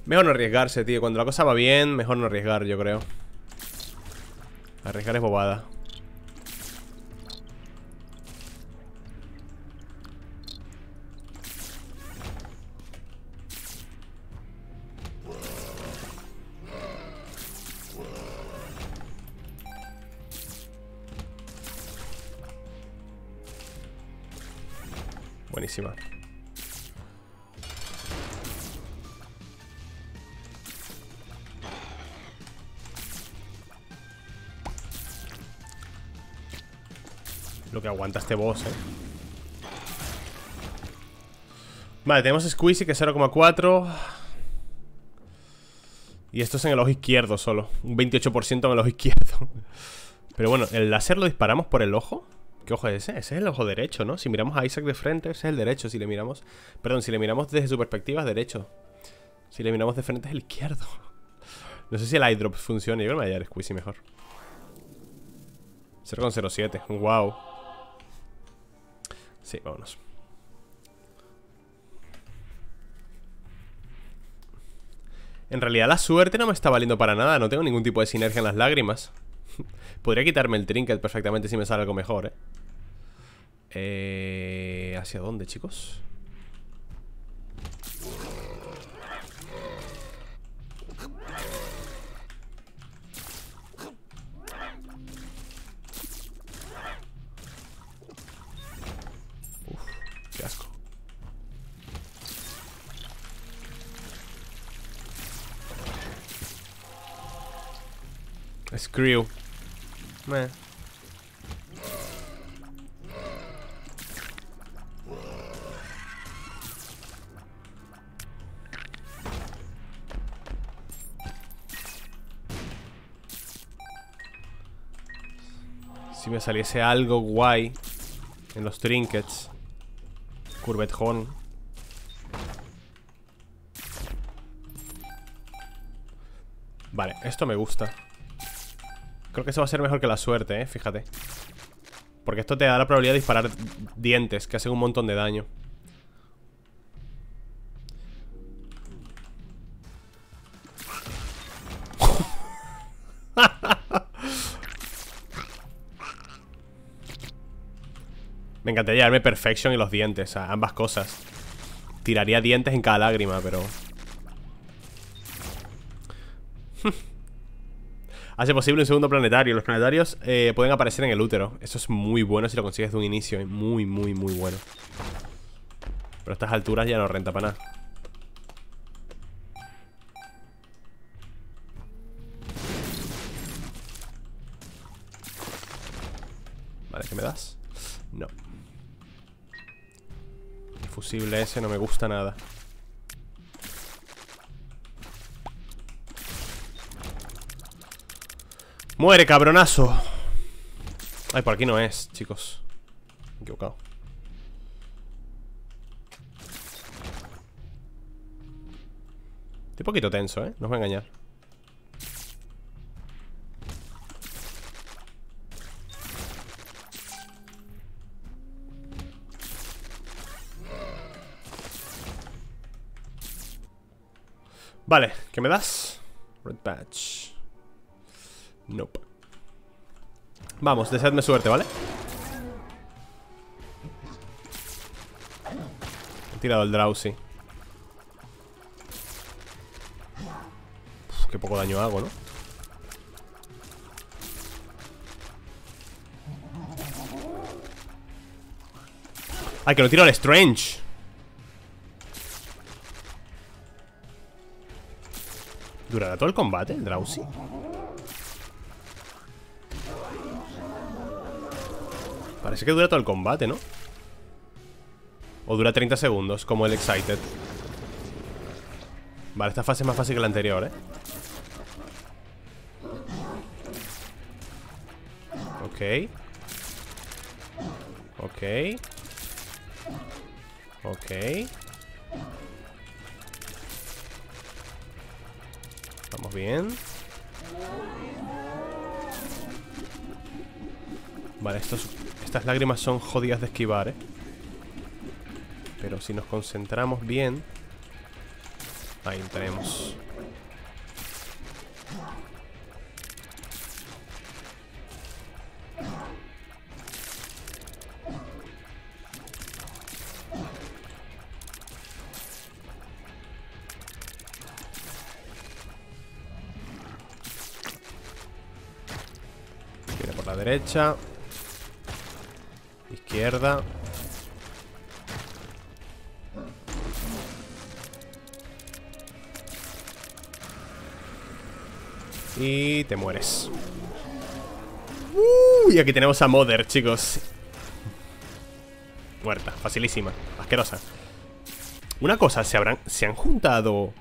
mejor no arriesgarse, tío. Cuando la cosa va bien, mejor no arriesgar, yo creo. Arriesgar es bobada. Buenísima. Lo que aguanta este boss, ¿eh? Vale, tenemos Squeezy, que es 0,4. Y esto es en el ojo izquierdo solo. Un 28% en el ojo izquierdo. Pero bueno, el láser lo disparamos por el ojo. ¿Qué ojo es ese? Ese es el ojo derecho, ¿no? Si miramos a Isaac de frente, ese es el derecho. Si le miramos... perdón, si le miramos desde su perspectiva, es derecho. Si le miramos de frente, es el izquierdo. No sé si el eye drop funciona. Yo creo que me voy a dar Squeezy mejor. 0,07. Wow. Sí, vámonos. En realidad la suerte no me está valiendo para nada. No tengo ningún tipo de sinergia en las lágrimas. Podría quitarme el trinket perfectamente si me sale algo mejor, ¿eh? ¿Hacia dónde, chicos? Screw. Meh. Si me saliese algo guay en los trinkets. Curvetjón. Vale, esto me gusta. Creo que eso va a ser mejor que la suerte, fíjate. Porque esto te da la probabilidad de disparar dientes, que hacen un montón de daño. Me encantaría llevarme Perfection y los dientes, a ambas cosas. Tiraría dientes en cada lágrima, pero... hace posible un segundo planetario. Los planetarios pueden aparecer en el útero. Eso es muy bueno si lo consigues de un inicio. Es muy, muy, muy bueno. Pero a estas alturas ya no renta para nada. Vale, ¿qué me das? No. El fusible ese no me gusta nada. ¡Muere, cabronazo! Ay, por aquí no es, chicos. Me he equivocado. Estoy un poquito tenso, ¿eh? No os voy a engañar. Vale, ¿qué me das? Red Patch. Nope. Vamos, deseadme suerte, ¿vale? He tirado el Drowsy. Uf, qué poco daño hago, ¿no? ¡Ay, que lo tiro al Strange! ¿Durará todo el combate el Drowsy? Parece que dura todo el combate, ¿no? O dura 30 segundos, como el Excited. Vale, esta fase es más fácil que la anterior, ¿eh? Ok. Ok. Ok. Vamos bien. Vale, estas lágrimas son jodidas de esquivar, ¿eh? Pero si nos concentramos bien... Ahí entremos. Viene por la derecha... Izquierda. Y te mueres. Y aquí tenemos a Mother, chicos. Muerta, facilísima, asquerosa. Una cosa, se han juntado.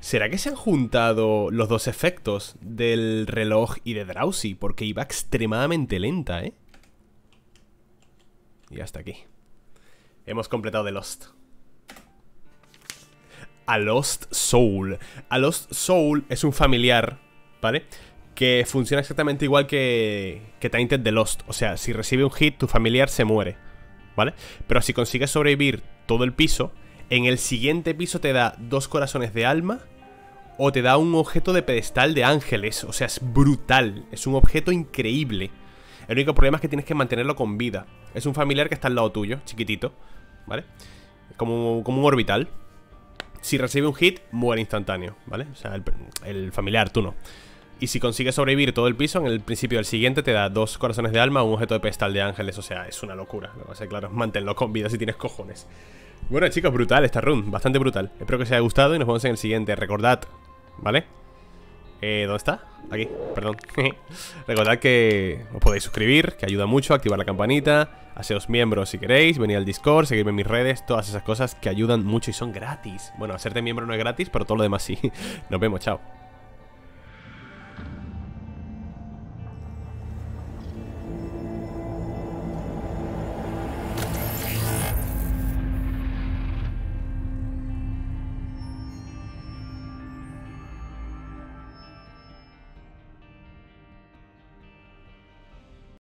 ¿Será que se han juntado los dos efectos del reloj y de Drowsy? Porque iba extremadamente lenta, ¿eh? Y hasta aquí. Hemos completado The Lost. A Lost Soul. A Lost Soul es un familiar, ¿vale? Que funciona exactamente igual que Tainted The Lost. O sea, si recibe un hit, tu familiar se muere, ¿vale? Pero si consigues sobrevivir todo el piso, en el siguiente piso te da 2 corazones de alma o te da un objeto de pedestal de ángeles. O sea, es brutal. Es un objeto increíble. El único problema es que tienes que mantenerlo con vida. Es un familiar que está al lado tuyo, chiquitito, ¿vale? Como un orbital. Si recibe un hit, muere instantáneo, ¿vale? O sea, el familiar, tú no. Y si consigues sobrevivir todo el piso, en el principio del siguiente te da 2 corazones de alma o un objeto de pedestal de ángeles. O sea, es una locura. O sea, claro, manténlo con vida si tienes cojones. Bueno, chicos, brutal esta run. Bastante brutal. Espero que os haya gustado y nos vemos en el siguiente. Recordad, ¿vale? ¿Dónde está? Aquí, perdón. Recordad que os podéis suscribir, que ayuda mucho, activar la campanita, haceros miembros si queréis, venir al Discord, seguirme en mis redes, todas esas cosas que ayudan mucho y son gratis. Bueno, hacerte miembro no es gratis, pero todo lo demás sí. Nos vemos, chao.